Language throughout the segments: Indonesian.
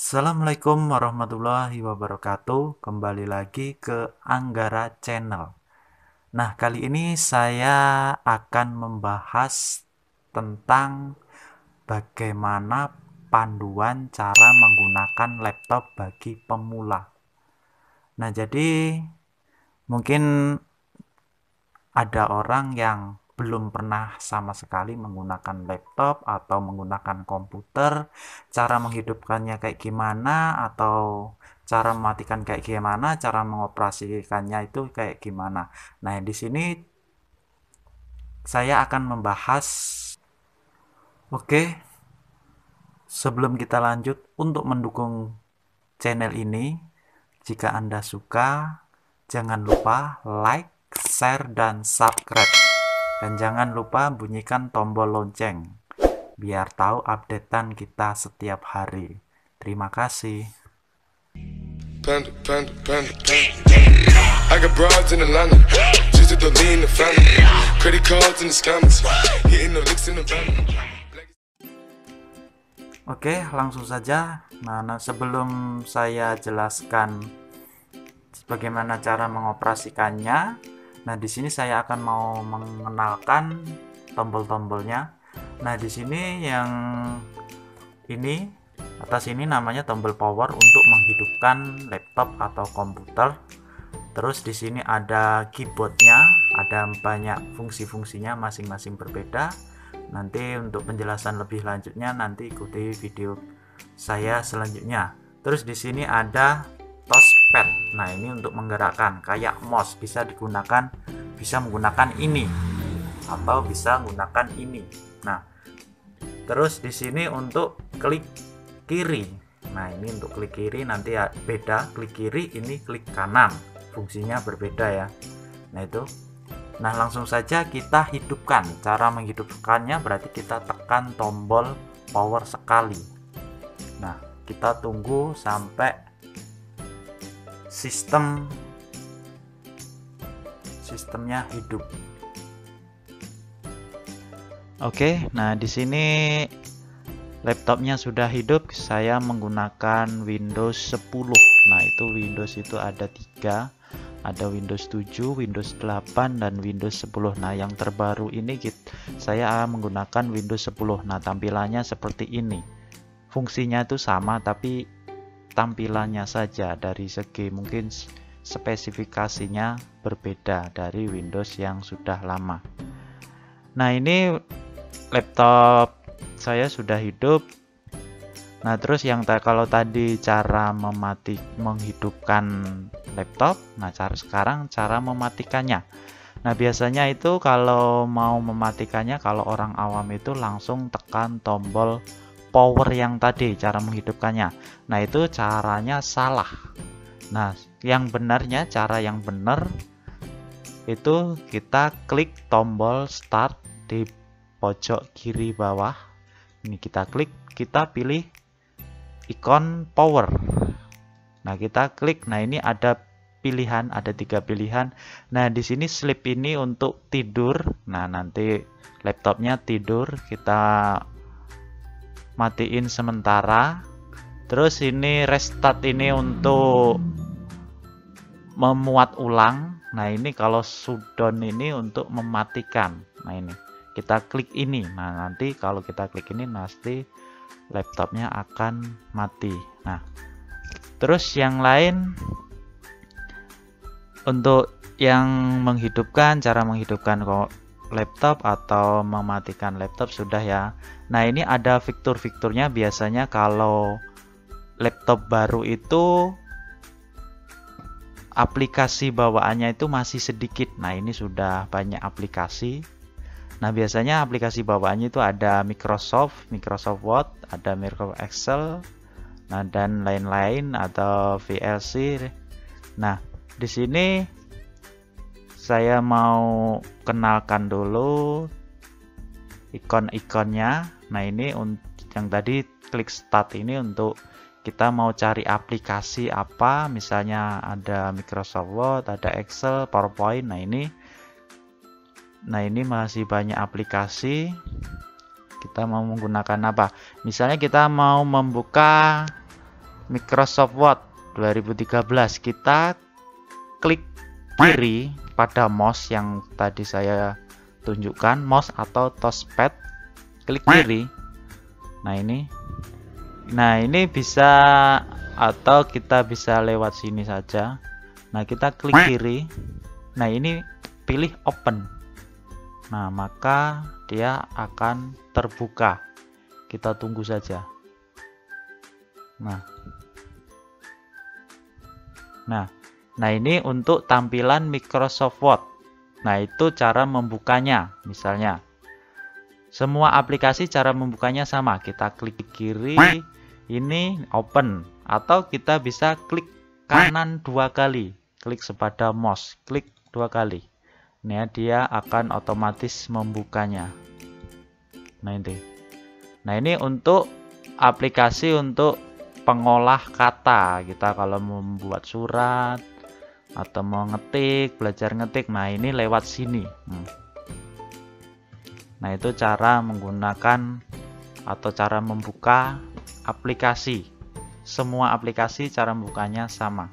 Assalamualaikum warahmatullahi wabarakatuh. Kembali lagi ke Anggara Channel. Nah, kali ini saya akan membahas tentang bagaimana panduan cara menggunakan laptop bagi pemula. Nah, jadi mungkin ada orang yang belum pernah sama sekali menggunakan laptop atau menggunakan komputer, cara menghidupkannya kayak gimana, atau cara mematikan kayak gimana, cara mengoperasikannya itu kayak gimana. Nah, di sini saya akan membahas. Oke, sebelum kita lanjut, untuk mendukung channel ini, jika Anda suka, jangan lupa like, share, dan subscribe. Dan jangan lupa bunyikan tombol lonceng, biar tahu updatean kita setiap hari. Terima kasih. Oke, langsung saja. Nah, sebelum saya jelaskan bagaimana cara mengoperasikannya, nah, di sini saya akan mau mengenalkan tombol-tombolnya. Nah, di sini yang ini atas ini namanya tombol power untuk menghidupkan laptop atau komputer. Terus di sini ada keyboardnya, ada banyak fungsi-fungsinya masing-masing berbeda. Nanti untuk penjelasan lebih lanjutnya nanti ikuti video saya selanjutnya. Terus di sini ada touchpad. Nah, ini untuk menggerakkan kayak mouse, bisa menggunakan ini atau bisa menggunakan ini. Nah, terus di sini untuk klik kiri. Nah, ini untuk klik kiri nanti ya beda, klik kiri ini klik kanan. Fungsinya berbeda ya. Nah, itu. Nah, langsung saja kita hidupkan. Cara menghidupkannya berarti kita tekan tombol power sekali. Nah, kita tunggu sampai sistemnya hidup. Oke, nah di sini laptopnya sudah hidup. Saya menggunakan Windows 10. Nah, itu Windows itu ada 3, ada Windows 7, Windows 8, dan Windows 10. Nah, yang terbaru ini saya menggunakan Windows 10. Nah, tampilannya seperti ini. Fungsinya itu sama, tapi tampilannya saja dari segi mungkin spesifikasinya berbeda dari Windows yang sudah lama. Nah, ini laptop saya sudah hidup. Nah, terus yang kalau tadi cara menghidupkan laptop, nah sekarang cara mematikannya. Nah, biasanya itu kalau mau mematikannya, kalau orang awam itu langsung tekan tombol power yang tadi, cara menghidupkannya. Nah, itu caranya salah. Nah, yang benarnya, cara yang benar itu kita klik tombol start di pojok kiri bawah. Ini kita klik, kita pilih ikon power. Nah, kita klik. Nah, ini ada pilihan, ada 3 pilihan. Nah, di sini sleep ini untuk tidur. Nah, nanti laptopnya tidur, kita matiin sementara. Terus ini restart, ini untuk memuat ulang. Nah, ini kalau shutdown ini untuk mematikan. Nah, ini kita klik ini. Nah, nanti kalau kita klik ini nanti laptopnya akan mati. Nah, terus yang lain untuk yang menghidupkan, cara menghidupkan laptop atau mematikan laptop sudah ya. Nah, ini ada fitur-fiturnya. Biasanya kalau laptop baru itu aplikasi bawaannya itu masih sedikit. Nah, ini sudah banyak aplikasi. Nah, biasanya aplikasi bawaannya itu ada Microsoft Word, ada Microsoft Excel, nah dan lain-lain, atau VLC. Nah, di sini saya mau kenalkan dulu ikon-ikonnya. Nah, ini yang tadi klik start ini untuk kita mau cari aplikasi apa, misalnya ada Microsoft Word, ada Excel, PowerPoint. Nah ini masih banyak aplikasi. Kita mau menggunakan apa? Misalnya kita mau membuka Microsoft Word 2013, kita klik kiri pada mouse yang tadi saya tunjukkan, mouse atau touchpad, klik kiri. Nah ini bisa, atau kita bisa lewat sini saja. Nah, kita klik kiri. Nah, ini pilih open. Nah, maka dia akan terbuka. Kita tunggu saja. Nah, ini untuk tampilan Microsoft Word. Nah, itu cara membukanya. Misalnya, semua aplikasi cara membukanya sama. Kita klik kiri, ini open. Atau kita bisa klik kanan dua kali. Klik sepada mouse, klik dua kali. Nah, dia akan otomatis membukanya. Nah, ini untuk aplikasi untuk pengolah kata. Kita kalau membuat surat atau mau ngetik, belajar ngetik, nah ini lewat sini. Nah, itu cara menggunakan atau cara membuka aplikasi. Semua aplikasi cara membukanya sama.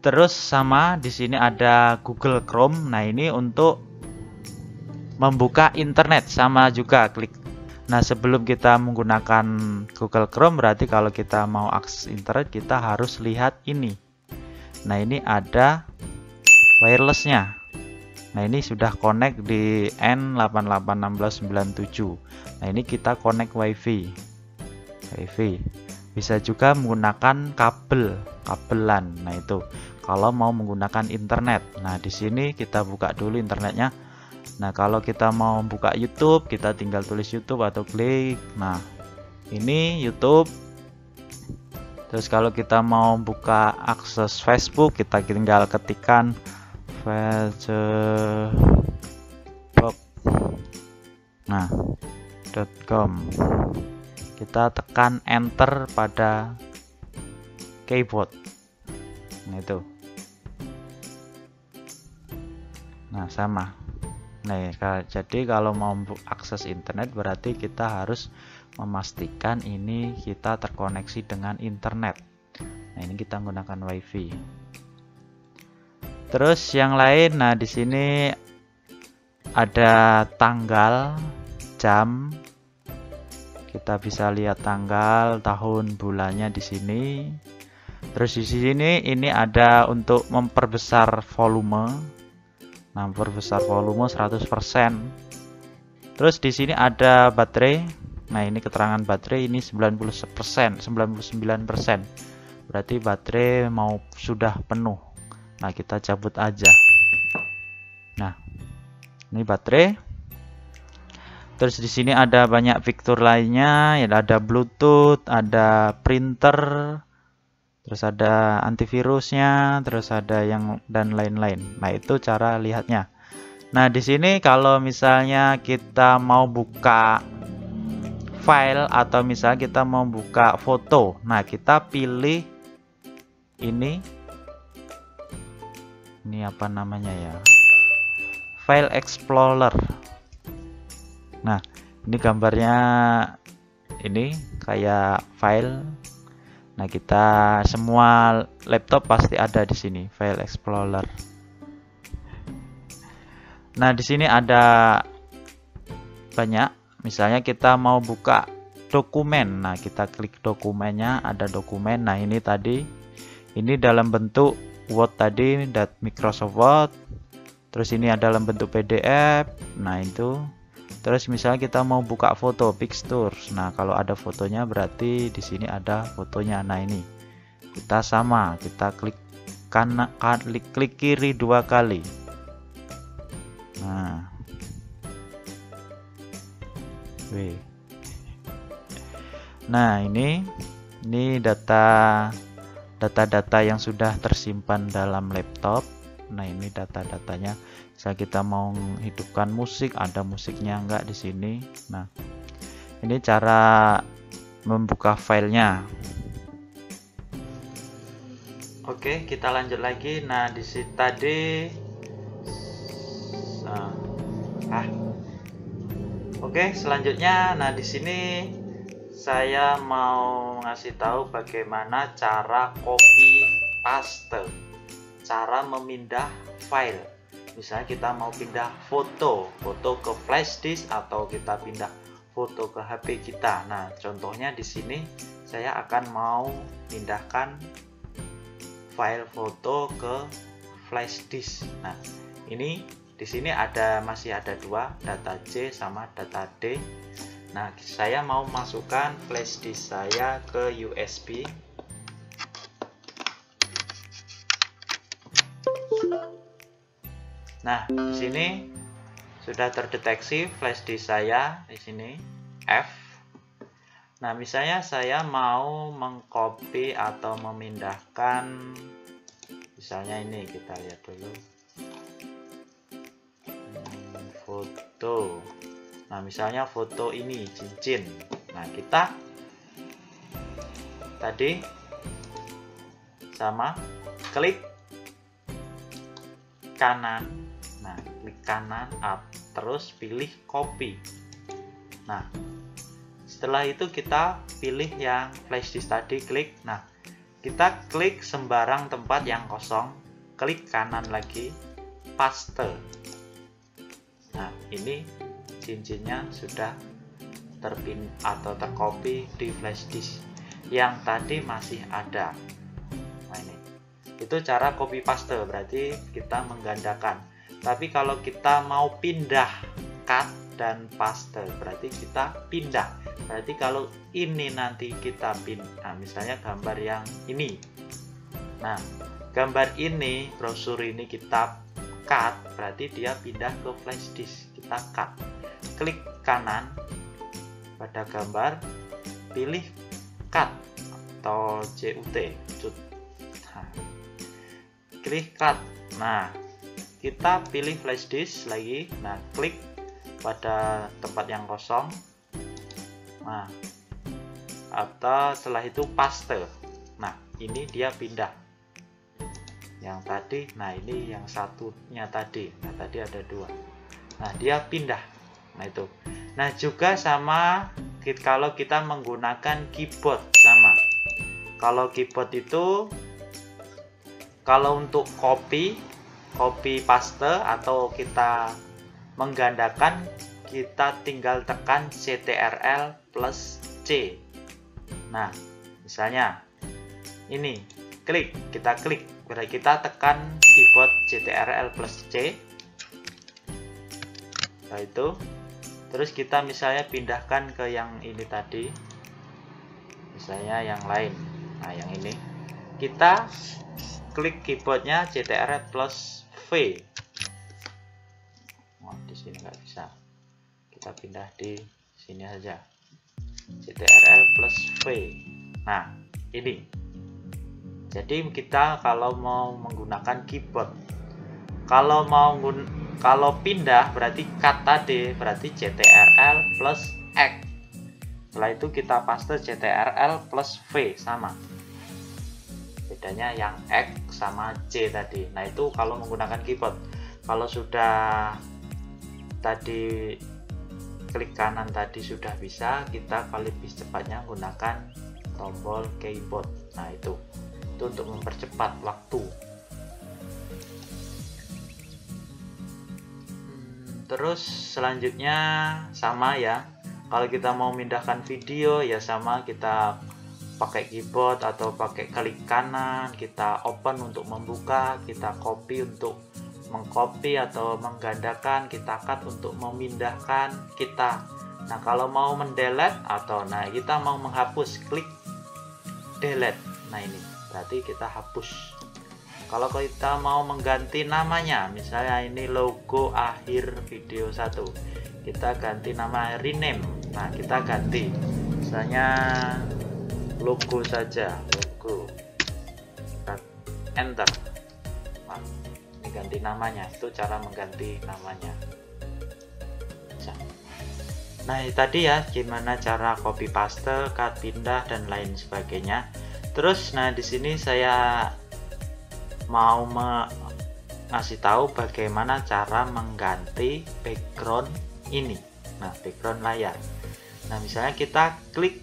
Terus sama di sini ada Google Chrome. Nah, ini untuk membuka internet sama juga, klik. Nah, sebelum kita menggunakan Google Chrome, berarti kalau kita mau akses internet kita harus lihat ini. Nah, ini ada wirelessnya. Nah, ini sudah connect di N881697. Nah, ini kita connect WiFi. Bisa juga menggunakan kabelan. Nah, itu kalau mau menggunakan internet. Nah, di sini kita buka dulu internetnya. Nah, kalau kita mau buka YouTube, kita tinggal tulis YouTube atau klik. Nah, ini YouTube. Terus kalau kita mau buka akses Facebook, kita tinggal ketikan facebook. Nah, .com. Kita tekan enter pada keyboard. Nah, itu. Nah, sama. Nah, jadi kalau mau akses internet berarti kita harus memastikan ini kita terkoneksi dengan internet. Nah, ini kita menggunakan WiFi. Terus yang lain, nah di sini ada tanggal, jam. Kita bisa lihat tanggal, tahun, bulannya di sini. Terus di sini ini ada untuk memperbesar volume. Nah, memperbesar volume 100%. Terus di sini ada baterai. Nah, ini keterangan baterai ini 90%, 99%. Berarti baterai mau sudah penuh. Nah, kita cabut aja. Nah, ini baterai. Terus di sini ada banyak fitur lainnya, ada Bluetooth, ada printer, terus ada antivirusnya, terus ada yang dan lain-lain. Nah, itu cara lihatnya. Nah, di sini kalau misalnya kita mau buka file atau misalnya kita mau buka foto, nah kita pilih ini apa namanya ya? File Explorer. Nah, ini gambarnya ini kayak file. Nah, kita semua laptop pasti ada di sini File Explorer. Nah, di sini ada banyak. Misalnya kita mau buka dokumen. Nah, kita klik dokumennya, ada dokumen. Nah, ini tadi ini dalam bentuk Word tadi, Microsoft Word. Terus ini ada dalam bentuk PDF. Nah, itu. Terus misalnya kita mau buka foto, pictures. Nah, kalau ada fotonya berarti di sini ada fotonya. Nah, ini kita sama, kita klik kanan, klik kiri dua kali. Nah, ini data yang sudah tersimpan dalam laptop. Nah, ini data-datanya. Misalnya kita mau hidupkan musik, ada musiknya enggak di sini. Nah, ini cara membuka filenya. Oke, kita lanjut lagi. Nah, di sini tadi. Oke, selanjutnya. Nah, di sini saya mau mau ngasih tahu bagaimana cara copy paste, cara memindah file. Misalnya kita mau pindah foto ke flash disk atau kita pindah foto ke HP kita. Nah, contohnya di sini saya akan mau pindahkan file foto ke flash disk. Nah, ini di sini masih ada dua, data C sama data D. Nah, saya mau masukkan flash disk saya ke USB. Nah, di sini sudah terdeteksi flash disk saya di sini F. Nah, misalnya saya mau mengcopy atau memindahkan, misalnya ini kita lihat dulu foto. Nah, misalnya foto ini cincin. Nah, kita tadi sama klik kanan. Nah, klik kanan up, terus pilih copy. Nah, setelah itu kita pilih yang flash disk tadi, klik. Nah, kita klik sembarang tempat yang kosong, klik kanan lagi, paste. Nah, ini cincinnya sudah terpin atau tercopy di flash disk yang tadi masih ada. Nah, ini itu cara copy paste, berarti kita menggandakan. Tapi kalau kita mau pindah, cut dan paste, berarti kita pindah. Berarti kalau ini nanti kita pindah, nah, misalnya gambar yang ini. Nah, gambar ini, brosur ini kita cut, berarti dia pindah ke flash disk. Kita cut, klik kanan pada gambar, pilih cut atau CUT, cut. Nah, klik cut. Nah, kita pilih flash disk lagi. Nah, klik pada tempat yang kosong. Nah, atau setelah itu paste. Nah, ini dia pindah yang tadi. Nah, ini yang satunya tadi. Nah, tadi ada dua. Nah, dia pindah. Nah, itu. Nah, juga sama kalau kita menggunakan keyboard, sama. Kalau keyboard itu, kalau untuk copy paste atau kita menggandakan, kita tinggal tekan CTRL plus C. Nah, misalnya ini, klik, kita klik, berarti kita tekan keyboard CTRL plus C. Nah, itu. Terus kita misalnya pindahkan ke yang ini tadi, misalnya yang lain. Nah, yang ini kita klik keyboardnya CTRL plus V. Wah, di sini nggak bisa. Kita pindah di sini saja. CTRL plus V. Nah, ini. Jadi kita kalau mau menggunakan keyboard, kalau pindah berarti cut tadi, berarti CTRL plus X. Setelah itu kita paste CTRL plus V, sama. Bedanya yang X sama C tadi. Nah, itu kalau menggunakan keyboard. Kalau sudah tadi klik kanan tadi sudah bisa, kita paling cepatnya gunakan tombol keyboard. Nah, itu untuk mempercepat waktu. Terus selanjutnya sama ya. Kalau kita mau pindahkan video ya sama, kita pakai keyboard atau pakai klik kanan, kita open untuk membuka, kita copy untuk mengcopy atau menggandakan, kita cut untuk memindahkan kita. Nah, kalau mau mendelete atau kita mau menghapus, klik delete. Nah, ini berarti kita hapus. Kalau kita mau mengganti namanya, misalnya ini logo akhir video 1, kita ganti nama, rename. Nah, kita ganti misalnya logo saja, logo, enter. Nah, ini ganti namanya. Itu cara mengganti namanya. Nah, tadi ya gimana cara copy paste, cut, pindah dan lain sebagainya. Terus nah di sini saya mau ngasih tahu bagaimana cara mengganti background ini. Nah, background layar. Nah, misalnya kita klik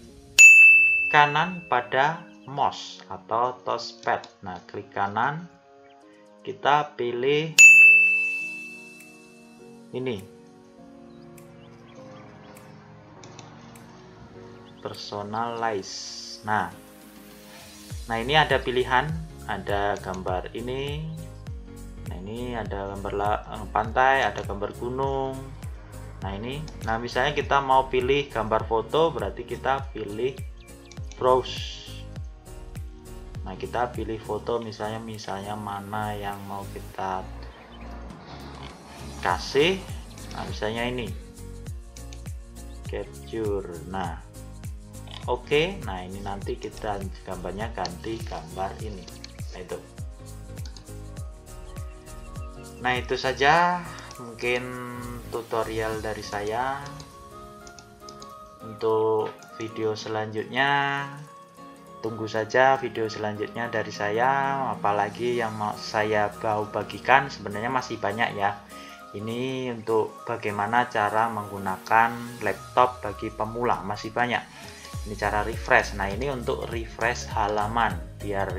kanan pada mouse atau touchpad. Nah, klik kanan, kita pilih ini, personalize. Nah ini ada pilihan, ada gambar ini. Nah, ini ada gambar pantai, ada gambar gunung. Nah, ini, nah misalnya kita mau pilih gambar foto, berarti kita pilih browse. Nah, kita pilih foto misalnya mana yang mau kita kasih. Nah, misalnya ini capture. Nah, oke. Nah, ini nanti kita gambarnya ganti gambar ini. Nah, itu. Nah, itu saja mungkin tutorial dari saya. Untuk video selanjutnya, tunggu saja video selanjutnya dari saya, apalagi yang mau saya bagikan. Sebenarnya masih banyak ya. Ini untuk bagaimana cara menggunakan laptop bagi pemula, masih banyak. Ini cara refresh. Nah, ini untuk refresh halaman, biar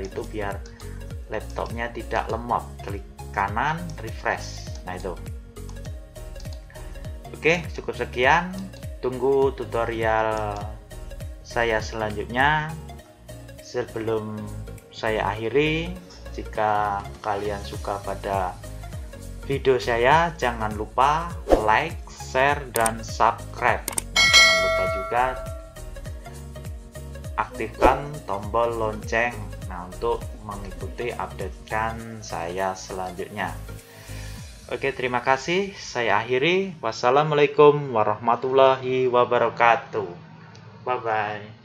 laptopnya tidak lemot. Klik kanan, refresh. Nah, itu. Oke, cukup sekian. Tunggu tutorial saya selanjutnya. Sebelum saya akhiri, jika kalian suka pada video saya, jangan lupa like, share, dan subscribe. Dan jangan lupa juga aktifkan tombol lonceng, nah, untuk mengikuti updatekan saya selanjutnya. Oke, terima kasih. Saya akhiri. Wassalamualaikum warahmatullahi wabarakatuh. Bye-bye.